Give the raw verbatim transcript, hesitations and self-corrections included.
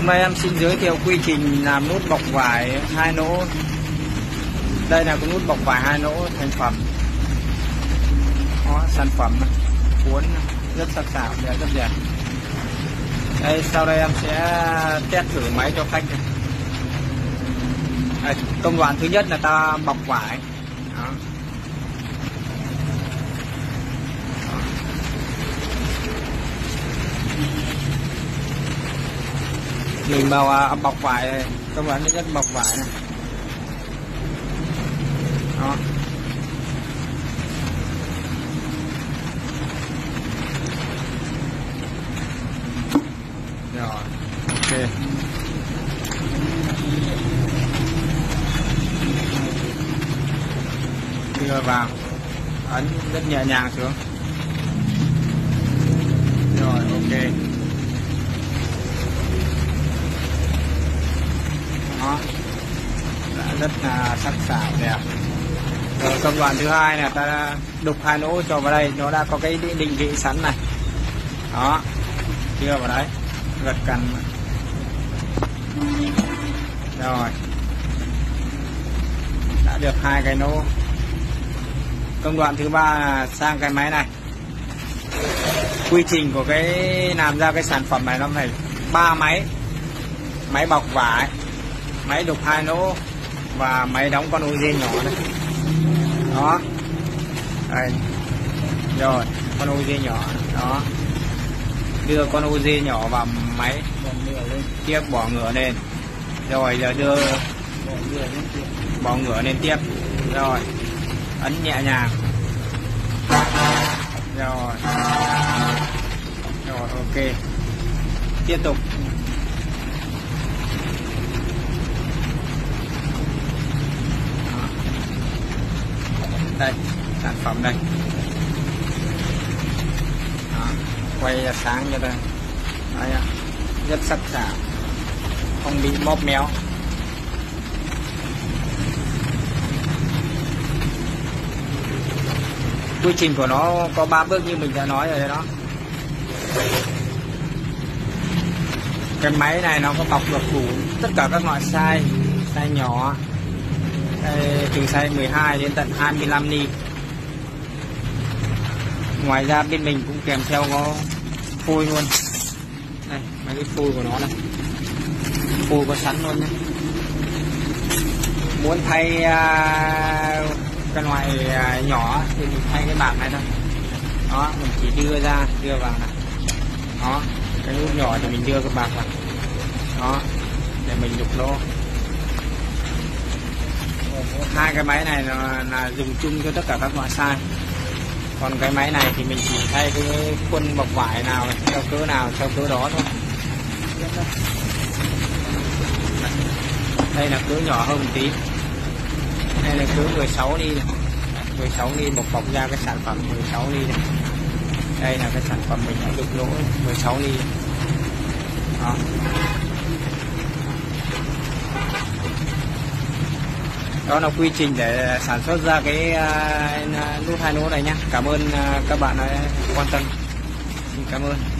Hôm nay em xin giới thiệu quy trình làm nút bọc vải hai lỗ. Đây là cái nút bọc vải hai lỗ thành phẩm. Đó, sản phẩm cuốn rất sắc sảo, đẹp rất đẹp. Đây, sau đây em sẽ test thử máy cho khách. Đây, công đoạn thứ nhất là ta bọc vải. Đó. Mình vào bọc vải này, các bạn rất bọc vải này. Đó. Rồi, ok. Đưa vào, ấn rất nhẹ nhàng xuống. Rồi, ok. Đó. Đã rất là sắc sảo đẹp. Rồi công đoạn thứ hai là ta đục hai lỗ cho vào đây, nó đã có cái định vị sẵn này. Đó, đưa vào đấy, gật cần. Rồi, đã được hai cái lỗ. Công đoạn thứ ba là sang cái máy này. Quy trình của cái làm ra cái sản phẩm này nó phải ba máy: máy bọc vải, máy đục hai lỗ và máy đóng con ô dê nhỏ đấy. Đó. Đây. Rồi, con ô dê nhỏ đó. Đưa con ô dê nhỏ vào máy, tiếp bỏ ngửa lên. Rồi giờ đưa bỏ ngửa lên tiếp. Rồi. Ấn nhẹ nhàng. Rồi. Rồi ok. Tiếp tục. Đây, sản phẩm đây. Đó, quay là sáng cho đây. Đấy, rất sắc sảo, không bị móp méo. Quy trình của nó có ba bước như mình đã nói rồi đó. Cái máy này nó có bọc được đủ tất cả các loại size, size nhỏ, từ size mười hai đến tận hai mươi lăm ly. Ngoài ra bên mình cũng kèm theo có phôi luôn. Đây, mấy cái phôi của nó này, phôi có sẵn luôn nhé. Muốn thay uh, cái loại uh, nhỏ thì mình thay cái bảng này thôi. Đó, mình chỉ đưa ra, đưa vào này. Đó, cái nút nhỏ thì mình đưa cái bảng vào. Đó, để mình đục lỗ. Hai cái máy này là, là dùng chung cho tất cả các loại size. Còn cái máy này thì mình chỉ thay cái quân bọc vải nào theo cỡ nào theo cỡ đó thôi. Đây là cỡ nhỏ hơn một tí. Đây là cỡ mười sáu ly này. mười sáu ly bọc bọc ra cái sản phẩm mười sáu ly này. Đây là cái sản phẩm mình đã đục lỗ mười sáu ly. Đó. Đó là quy trình để sản xuất ra cái nút hai lỗ này nhé. Cảm ơn các bạn đã quan tâm. Xin cảm ơn.